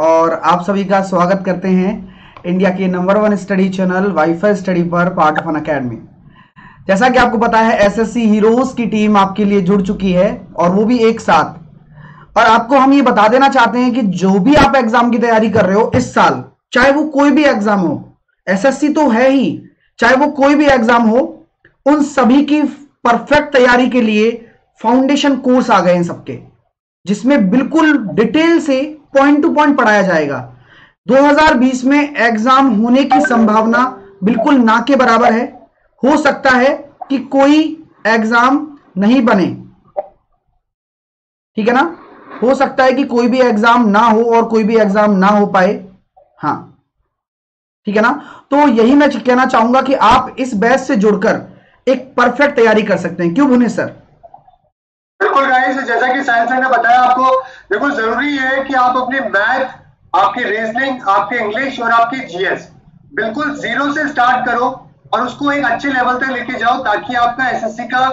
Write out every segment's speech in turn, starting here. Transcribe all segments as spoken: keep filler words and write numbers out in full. और आप सभी का स्वागत करते हैं इंडिया के number one study channel WiFi study पर, पार्ट ऑफ एन अकेडमी। जैसा कि आपको पता है एसएससी हीरोज की टीम आपके लिए जुड़ चुकी है और वो भी एक साथ। और आपको हम ये बता देना चाहते हैं कि जो भी आप एग्जाम की तैयारी कर रहे हो इस साल, चाहे वो कोई भी एग्जाम हो, एसएससी तो है ही, चाहे वो कोई भी एग्जाम हो, उन सभी की परफेक्ट तैयारी के लिए फाउंडेशन कोर्स आ गए हैं सबके, जिसमें बिल्कुल डिटेल से पॉइंट टू पॉइंट पढ़ाया जाएगा। दो हज़ार बीस में एग्जाम होने की संभावना बिल्कुल ना के बराबर है, हो सकता है कि कोई एग्जाम नहीं बने, ठीक है ना, हो सकता है कि कोई भी एग्जाम ना हो और कोई भी एग्जाम ना हो पाए, हाँ, ठीक है ना। तो यही मैं कहना चाहूंगा कि आप इस बैच से जुड़कर एक परफेक्ट तैयारी कर सकते हैं। क्यों भुनेश सर? बिल्कुल गाइस, जैसा कि साइंस सर ने बताया आपको, देखो जरूरी है कि आप अपने मैथ, आपके रीजनिंग, आपके इंग्लिश और आपके जीएस बिल्कुल जीरो से स्टार्ट करो और उसको एक अच्छे लेवल तक लेके जाओ, ताकि आपका एसएससी का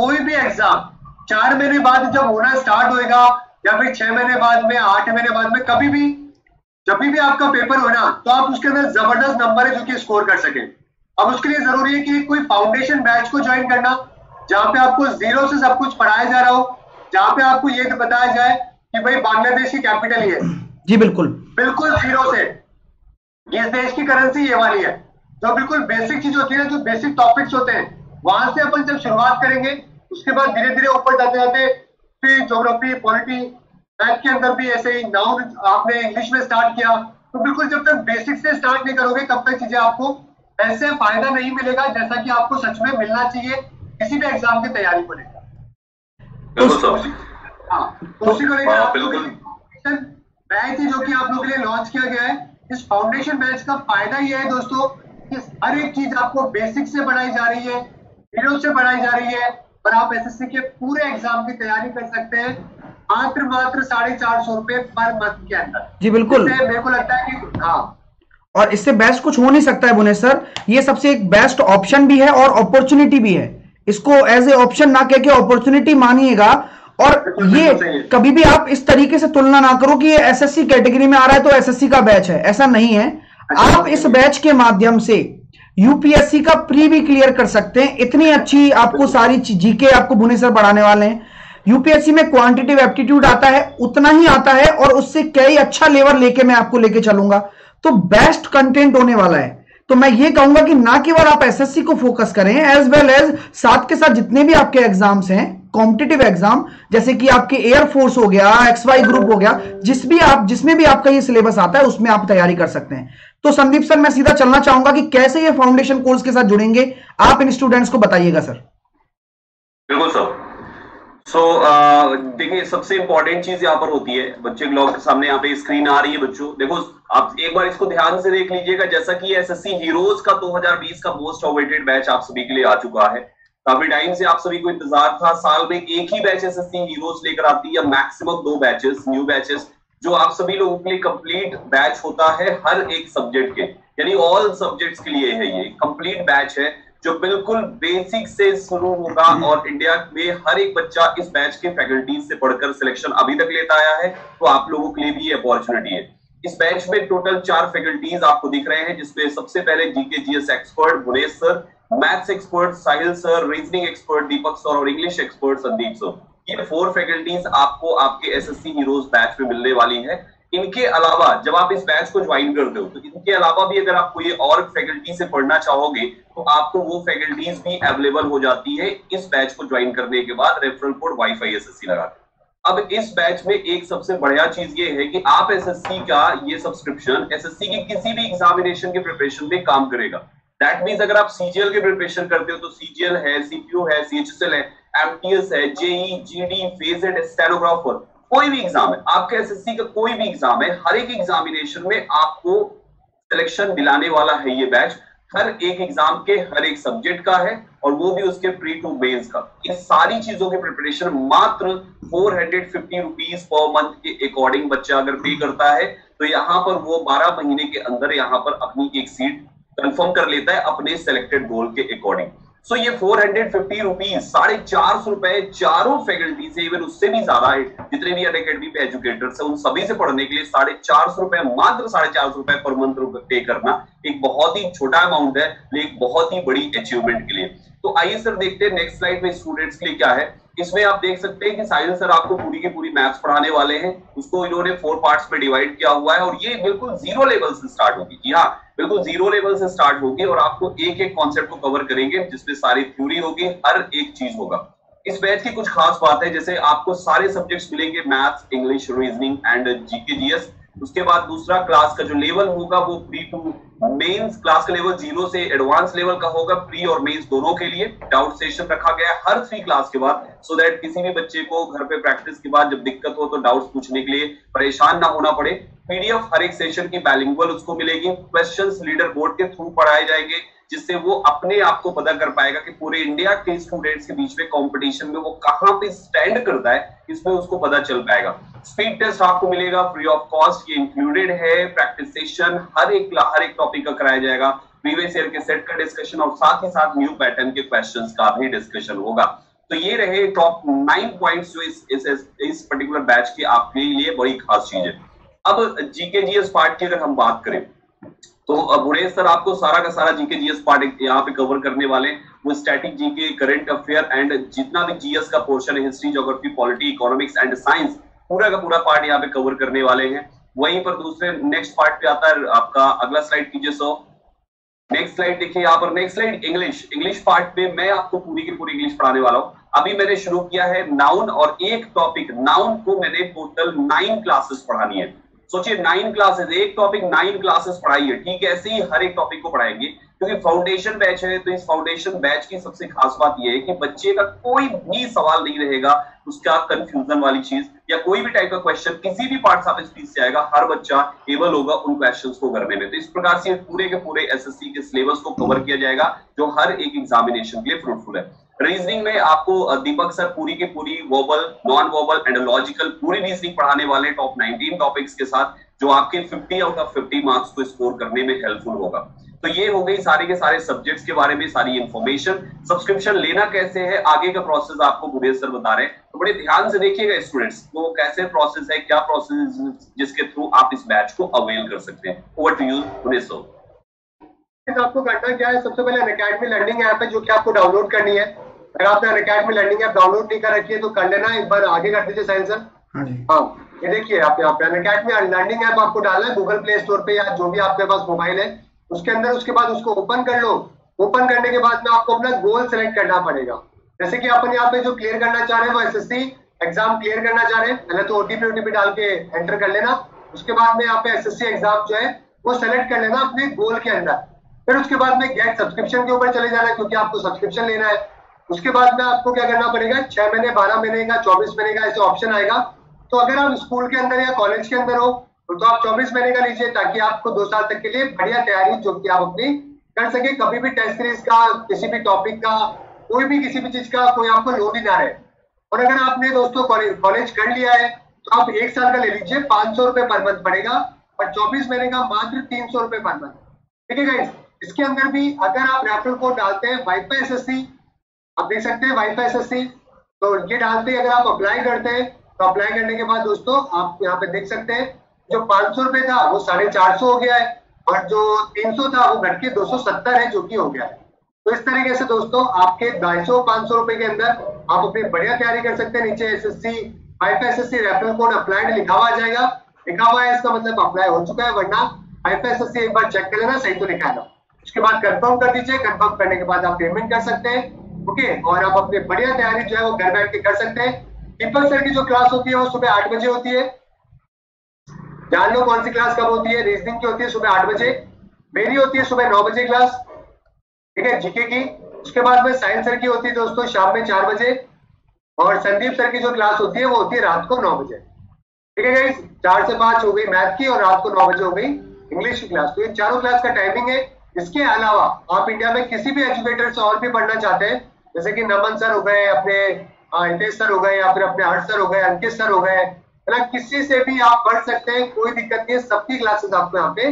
कोई भी एग्जाम चार महीने बाद जब होना स्टार्ट होएगा या फिर छह महीने बाद में, आठ महीने बाद में, कभी भी जब भी आपका पेपर होना, तो आप उसके अंदर जबरदस्त नंबर है जो कि स्कोर कर सके। अब उसके लिए जरूरी है कि कोई फाउंडेशन बैच को ज्वाइन करना, जहाँ पे आपको जीरो से सब कुछ पढ़ाया जा रहा हो, जहाँ पे आपको ये बताया जाए कि भाई बांग्लादेश की कैपिटल ये है, जी बिल्कुल बिल्कुल जीरो से, इस देश की करेंसी ये वाली है, जो बिल्कुल बेसिक चीज होती है, जो बेसिक टॉपिक्स होते हैं, वहां से अपन जब शुरुआत करेंगे, उसके बाद धीरे धीरे ऊपर जाते जाते ज्योग्राफी, पॉलिटी, मैथ के अंदर भी ऐसे ही नाउन आपने इंग्लिश में स्टार्ट किया, तो बिल्कुल जब तक बेसिक से स्टार्ट नहीं करोगे तब तक चीजें आपको ऐसे फायदा नहीं मिलेगा जैसा कि आपको सच में मिलना चाहिए किसी भी एग्जाम की तैयारी को लेकर। हाँ, तो उसी को लेकर बैच है जो कि आप लोगों के लिए लॉन्च किया गया है। इस फाउंडेशन बैच का फायदा ये है दोस्तों कि हर एक चीज आपको बेसिक से पढ़ाई जा रही है, जीरो से पढ़ाई जा रही है और आप एसएससी के पूरे एग्जाम की तैयारी कर सकते हैं मात्र मात्र साढ़े चार सौ रुपए पर मंथ के अंदर, जी बिल्कुल। मेरे को लगता है कि हाँ, और इससे बेस्ट कुछ हो नहीं सकता है भुनेश सर। ये सबसे एक बेस्ट ऑप्शन भी है और अपॉर्चुनिटी भी है, इसको एज ए ऑप्शन ना कह के अपॉर्चुनिटी मानिएगा। और ये कभी भी आप इस तरीके से तुलना ना करो कि ये एसएससी कैटेगरी में आ रहा है तो एसएससी का बैच है, ऐसा नहीं है। आप इस बैच के माध्यम से यूपीएससी का प्री भी क्लियर कर सकते हैं, इतनी अच्छी आपको सारी जीके आपको भुनेश सर पढ़ाने वाले हैं। यूपीएससी में क्वांटिटिव एप्टीट्यूड आता है, उतना ही आता है और उससे कई अच्छा लेवल लेके मैं आपको लेके चलूंगा, तो बेस्ट कंटेंट होने वाला है। तो मैं ये कहूंगा कि ना केवल आप एसएससी को फोकस करें, एज वेल एज साथ के साथ जितने भी आपके एग्जाम्स हैं, कॉम्पिटिटिव एग्जाम, जैसे कि आपके एयरफोर्स हो गया, एक्स वाई ग्रुप हो गया, जिस भी आप जिसमें भी आपका ये सिलेबस आता है उसमें आप तैयारी कर सकते हैं। तो संदीप सर, मैं सीधा चलना चाहूंगा कि कैसे ये फाउंडेशन कोर्स के साथ जुड़ेंगे, आप इन स्टूडेंट्स को बताइएगा सर। बिल्कुल सर, सो देखिए सबसे इंपॉर्टेंट चीज यहाँ पर होती है, बच्चे लोग के सामने यहाँ पे स्क्रीन आ रही है, बच्चों देखो आप एक बार इसको ध्यान से देख लीजिएगा। जैसा कि एसएससी हीरोज का दो हज़ार बीस का मोस्ट अवेटेड बैच आप सभी के लिए आ चुका है, काफी टाइम से आप सभी को इंतजार था। साल में एक ही बैच एसएससी हीरोज लेकर आती है, या मैक्सिमम दो बैचेस, न्यू बैचेस, जो आप सभी लोगों के लिए कंप्लीट बैच होता है हर एक सब्जेक्ट के, यानी ऑल सब्जेक्ट्स के लिए है, ये कंप्लीट बैच है जो बिल्कुल बेसिक से शुरू होगा। और इंडिया में हर एक बच्चा इस बैच के फैकल्टीज से पढ़कर सिलेक्शन अभी तक लेता आया है, तो आप लोगों के लिए भी ये अपॉर्चुनिटी है। इस बैच में टोटल चार फैकल्टीज आपको दिख रहे हैं, जिसमें सबसे पहले GK GS expert Bhunesh sir, maths expert Sahil sir, reasoning expert Deepak sir और इंग्लिश एक्सपर्ट संदीप सर। ये फोर फैकल्टीज आपको आपके एसएससी हीरोज बैच में मिलने वाली है। इनके अलावा जब आप इस बैच को ज्वाइन करते हो तो इनके अलावा भी अगर आपको ये और फैकल्टी से पढ़ना चाहोगे तो आपको वो फैकल्टीज भी अवेलेबल हो जाती है इस बैच को ज्वाइन करने के बाद, रेफरल कोड वाईफाई एसएससी लगा के। अब इस बैच में एक सबसे बढ़िया चीज ये है कि आप एसएससी का ये सब्सक्रिप्शन एसएससी की किसी भी एग्जामिनेशन के प्रिपरेशन में काम करेगा। दैट मीन्स अगर आप सीजीएल के प्रिपरेशन करते हो तो सीजीएल है, सीपीओ है, सीएचएसएल है, एमटीएस है, जेई, जीडी, फेजेड, स्टेनोग्राफर, कोई भी एग्जाम है आपके एसएससी का, कोई भी एग्जाम है, हर एक एग्जामिनेशन में आपको सिलेक्शन दिलाने वाला है ये बैच। हर एक एग्जाम के हर एक सब्जेक्ट का है और वो भी उसके प्री टू मेंस का। ये सारी चीजों के प्रिपरेशन मात्र चार सौ पचास रुपीस पर मंथ के अकॉर्डिंग बच्चा अगर पे करता है तो यहाँ पर वो बारह महीने के अंदर यहाँ पर अपनी एक सीट कंफर्म कर लेता है अपने सिलेक्टेड गोल के अकॉर्डिंग। सो so, ये फोर हंड्रेड फिफ्टी रुपीज, साढ़े चार सौ रुपए चारों फैकल्टी से, इवन उससे भी ज्यादा है, जितने भी अनअकैडमी पे एजुकेटर्स है उन सभी से पढ़ने के लिए साढ़े चार सौ रुपए मात्र साढ़े चार सौ रुपए पर मंथ पे करना एक बहुत ही छोटा अमाउंट है लेकिन बहुत ही बड़ी अचीवमेंट के लिए। तो आइए सर देखते हैं नेक्स्ट स्लाइड में स्टूडेंट्स के लिए क्या है। इसमें आप देख सकते हैं कि साहिल सर आपको पूरी की पूरी मैथ्स पढ़ाने वाले हैं, उसको इन्होंने फोर पार्ट्स में डिवाइड किया हुआ है और ये बिल्कुल जीरो लेवल से स्टार्ट होगी। जी हाँ, बिल्कुल जीरो लेवल से स्टार्ट होगी और आपको एक एक कॉन्सेप्ट को कवर करेंगे जिसमें सारी थ्योरी होगी, हर एक चीज होगा। इस बैच की कुछ खास बात है, जैसे आपको सारे सब्जेक्ट्स मिलेंगे, maths, English, reasoning and GK GS. उसके बाद दूसरा क्लास का जो लेवल होगा वो प्री टू मेंस, क्लास का लेवल जीरो से एडवांस लेवल का होगा, प्री और मेंस दोनों के लिए। डाउट सेशन रखा गया है हर थ्री क्लास के बाद, सो दैट किसी भी बच्चे को घर पे प्रैक्टिस के बाद जब दिक्कत हो तो डाउट्स पूछने के लिए परेशान ना होना पड़े। पीडीएफ हर एक सेशन की बाइलिंगुअल उसको मिलेगी, क्वेश्चंस लीडर बोर्ड के थ्रू पढ़ाए जाएंगे जिससे वो अपने आप को पता कर पाएगा कि पूरे इंडिया के स्टूडेंट्स के बीच में कंपटीशन में वो कहाँ पे स्टैंड करता है, इसमें उसको पता चल पाएगा। स्पीड टेस्ट आपको मिलेगा फ्री ऑफ कॉस्ट, ये इंक्लूडेड है। प्रैक्टिस सेशन हर एक हर एक टॉपिक का कराया जाएगा, प्रीवियस ईयर के सेट का डिस्कशन और साथ ही साथ न्यू पैटर्न के क्वेश्चन का भी डिस्कशन होगा। तो ये रहे टॉप नाइन पॉइंट्स जो इस इस, इस पर्टिकुलर बैच की आपके लिए बड़ी खास चीज है। अब जीके जीएस पार्ट की अगर हम बात करें तो भुनेश सर आपको सारा का सारा जीके जीएस पार्ट यहाँ पे कवर करने वाले, वो static GK, current affair and जितना भी जीएस का पोर्शन है, history, geography, polity, economics and science, पूरा का पूरा पार्ट यहाँ पे कवर करने वाले हैं। वहीं पर दूसरे नेक्स्ट पार्ट पे आता है आपका, अगला स्लाइड कीजिए सो, नेक्स्ट स्लाइड देखिए यहाँ पर, next slide English. English part में मैं आपको पूरी की पूरी इंग्लिश पढ़ाने वाला हूँ। अभी मैंने शुरू किया है नाउन और एक टॉपिक नाउन को मैंने टोटल नाइन क्लासेस पढ़ानी है। सोचिए नाइन क्लासेस, एक टॉपिक नाइन क्लासेस पढ़ाइए, ठीक है, ऐसे ही हर एक टॉपिक को पढ़ाएंगे क्योंकि फाउंडेशन बैच है। तो इस फाउंडेशन बैच की सबसे खास बात यह है कि बच्चे का कोई भी सवाल नहीं रहेगा उसका कंफ्यूजन वाली चीज, या कोई भी टाइप का क्वेश्चन किसी भी पार्ट ऑफ इस चीज से आएगा, हर बच्चा एबल होगा उन क्वेश्चंस को करने में। तो इस प्रकार से पूरे के पूरे एसएससी के सिलेबस को कवर किया जाएगा जो हर एक एग्जामिनेशन के लिए फ्रूटफुल है। रीजनिंग में आपको दीपक सर पूरी के पूरी verbal, non verbal and logical पूरी रीजनिंग पढ़ाने वाले टॉप नाइनटीन टॉपिक्स के साथ, जो आपके fifty out of fifty marks को स्कोर करने में हेल्पफुल होगा। तो ये हो गई सारे के सारे सब्जेक्ट्स के बारे में सारी इंफॉर्मेशन। सब्सक्रिप्शन लेना कैसे है, आगे का प्रोसेस आपको भुनेश सर बता रहे हैं, तो बड़े ध्यान से देखिएगा स्टूडेंट्स, वो कैसे प्रोसेस है, क्या प्रोसेस जिसके थ्रू आप इस बैच को अवेल कर सकते हैं। Over to you Bhunesh sir. आपको करना क्या है, सबसे पहले अनअकैडमी लर्निंग ऐप है जो कि आपको डाउनलोड करनी है। अगर आपने अनअकैडमी लर्निंग ऐप डाउनलोड नहीं कर रखी है तो कर लेना, एक बार आगे कर दीजिए साहिल सर। हाँ, ये देखिए आप यहाँ पे अनअकैडमी लर्निंग ऐप आपको डालना है गूगल प्ले स्टोर पे या जो भी आपके पास मोबाइल है उसके अंदर। उसके बाद उसको ओपन कर लो, ओपन करने के बाद में आपको अपना गोल सेलेक्ट करना पड़ेगा। जैसे कि अपन यहाँ पे जो क्लियर करना चाह रहे हैं वो S S C exam clear करना चाह रहे हैं, पहले तो ओटीपी ओटीपी डाल के एंटर कर लेना। उसके बाद में यहाँ पे एस एस सी एग्जाम जो है वो सेलेक्ट कर लेना अपने गोल के अंदर। फिर उसके बाद में गेट सब्सक्रिप्शन के ऊपर चले जाना है क्योंकि आपको सब्सक्रिप्शन लेना है। उसके बाद में आपको क्या करना पड़ेगा, छह महीने, बारह महीने का, चौबीस महीने का ऐसे ऑप्शन आएगा। तो अगर आप स्कूल के अंदर या कॉलेज के अंदर हो तो आप चौबीस महीने का लीजिए ताकि आपको दो साल तक के लिए बढ़िया तैयारी जो कि आप अपनी कर सके, कभी भी टेस्ट सीरीज का, किसी भी टॉपिक का, कोई भी किसी भी चीज का कोई आपको लोड ही ना रहे। और अगर आपने दोस्तों कॉलेज कर लिया है तो आप एक साल का ले लीजिए, पांच सौ रुपए पर मंथ पड़ेगा और चौबीस महीने का मात्र तीन सौ रुपए पर मंथ। ठीक है गाइस, इसके अंदर भी अगर आप रेफरल कोड डालते हैं वाईफाई एसएससी, आप देख सकते हैं वाईफाई एसएससी, तो ये डालते हैं, अगर आप अप्लाई करते हैं तो अप्लाई करने के बाद दोस्तों आप यहाँ पे देख सकते हैं जो पांच सौ रुपए था वो साढ़े चार सौ हो गया है और जो तीन सौ था वो घट के दो सौ सत्तर है जो कि हो गया है। तो इस तरीके से दोस्तों आपके ढाई सौ पांच सौ रुपए के अंदर आप अपनी बढ़िया तैयारी कर सकते हैं। नीचे S S C WiFi S S C referral code applied लिखा हुआ जाएगा, लिखा हुआ है इसका मतलब अप्लाई हो चुका है, वरना वाईफाई एस एस सी एक बार चेक कर लेना सही तो लिखा है। उसके बाद कंफर्म कर दीजिए, कंफर्म करने के बाद आप पेमेंट कर सकते हैं, ओके, और आप अपनी बढ़िया तैयारी जो है वो घर बैठ के कर सकते हैं। दीपक सर की जो क्लास होती है वो सुबह आठ बजे होती है, जान लो कौन सी क्लास कब होती है, रीजनिंग की होती है सुबह आठ बजे, मेरी होती है सुबह नौ बजे क्लास, ठीक है, जीके की। उसके बाद में साइंस सर की होती है दोस्तों शाम में चार बजे और संदीप सर की जो क्लास होती है वो होती है रात को नौ बजे। ठीक है गाइस, चार से पांच हो गई मैथ की और रात को नौ बजे हो गई इंग्लिश की क्लास। तो ये चारों क्लास का टाइमिंग है। इसके अलावा आप इंडिया में किसी भी एजुकेटर से और भी पढ़ना चाहते हैं, जैसे कि नमन सर हो गए, अपने इंटेश सर हो गए, या फिर अपने हर्ट सर हो गए, अंकित सर हो गए, है ना, किसी से भी आप पढ़ सकते हैं, कोई दिक्कत नहीं है, सबकी क्लासेस आपको यहाँ पे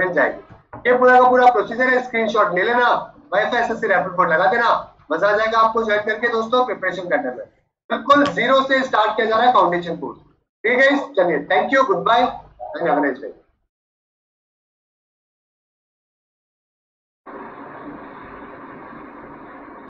मिल जाएगी। ये पूरा का पूरा प्रोसीजर है, स्क्रीनशॉट ले लेना, वाईफाई एसएससी रेफरल कोड लगा देना मजा आ जाएगा आपको ज्वाइन करके दोस्तों प्रिपरेशन करने में। बिल्कुल जीरो से स्टार्ट किया जा रहा है फाउंडेशन कोर्स। ठीक है, चलिए thank you, good bye, have a nice day.